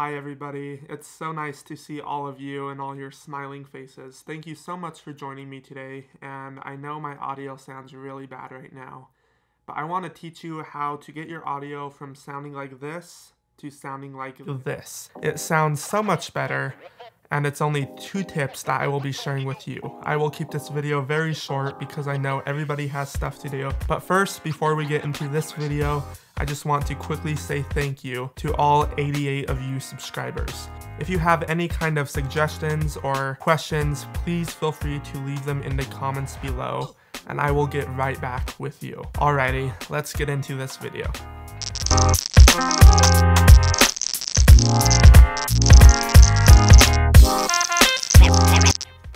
Hi everybody, it's so nice to see all of you and all your smiling faces. Thank you so much for joining me today, and I know my audio sounds really bad right now, but I want to teach you how to get your audio from sounding like this to sounding like this. It sounds so much better, and it's only 2 tips that I will be sharing with you. I will keep this video very short because I know everybody has stuff to do. But first, before we get into this video, I just want to quickly say thank you to all 88 of you subscribers. If you have any kind of suggestions or questions, please feel free to leave them in the comments below, and I will get right back with you. Alrighty, let's get into this video.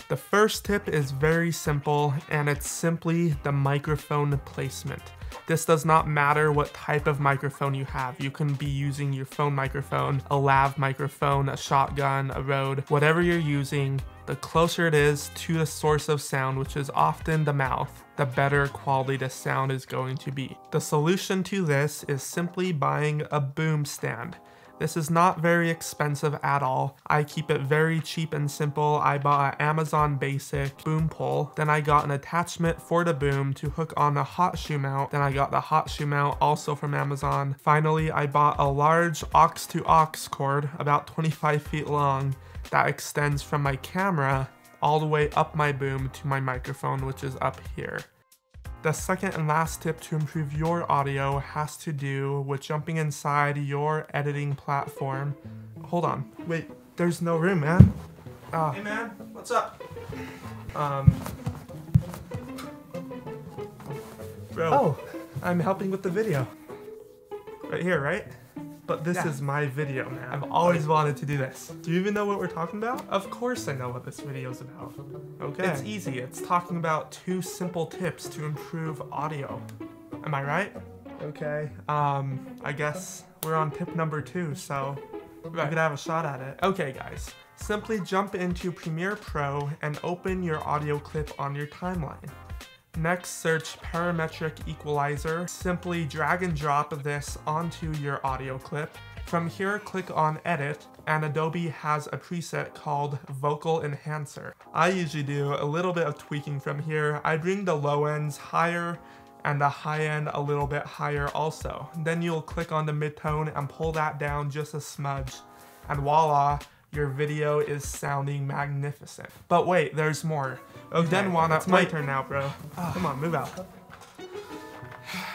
The first tip is very simple, and it's simply the microphone placement. This does not matter what type of microphone you have. You can be using your phone microphone, a lav microphone, a shotgun, a Rode, whatever you're using. The closer it is to the source of sound, which is often the mouth, the better quality the sound is going to be. The solution to this is simply buying a boom stand. This is not very expensive at all. I keep it very cheap and simple. I bought an Amazon basic boom pole. Then I got an attachment for the boom to hook on the hot shoe mount. Then I got the hot shoe mount also from Amazon. Finally, I bought a large aux-to-aux cord, about 25 feet long, that extends from my camera all the way up my boom to my microphone, which is up here. The second and last tip to improve your audio has to do with jumping inside your editing platform. Hold on, wait, there's no room, man. Hey man, what's up? Bro. Oh, I'm helping with the video. Right here, right? But this is my video, man. I've always wanted to do this. Do you even know what we're talking about? Of course I know what this video is about. Okay. It's easy. It's talking about 2 simple tips to improve audio. Am I right? Okay. I guess we're on tip number 2, so we're gonna have a shot at it. Okay, guys. Simply jump into Premiere Pro and open your audio clip on your timeline. Next, search parametric equalizer. Simply drag and drop this onto your audio clip. From here, click on edit, and Adobe has a preset called vocal enhancer. I usually do a little bit of tweaking from here. I bring the low ends higher and the high end a little bit higher also. Then you'll click on the midtone and pull that down just a smudge, and voila, your video is sounding magnificent. But wait, there's more. Okay, then wanna, it's my turn now, bro. Come on, move out.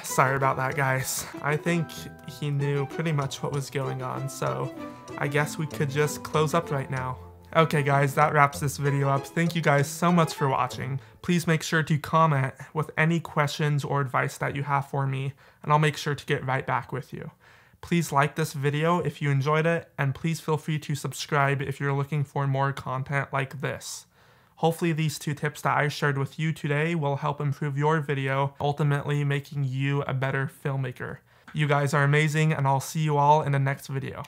Sorry about that, guys. I think he knew pretty much what was going on, so I guess we could just close up right now. Okay guys, that wraps this video up. Thank you guys so much for watching. Please make sure to comment with any questions or advice that you have for me, and I'll make sure to get right back with you. Please like this video if you enjoyed it, and please feel free to subscribe if you're looking for more content like this. Hopefully these 2 tips that I shared with you today will help improve your video, ultimately making you a better filmmaker. You guys are amazing, and I'll see you all in the next video.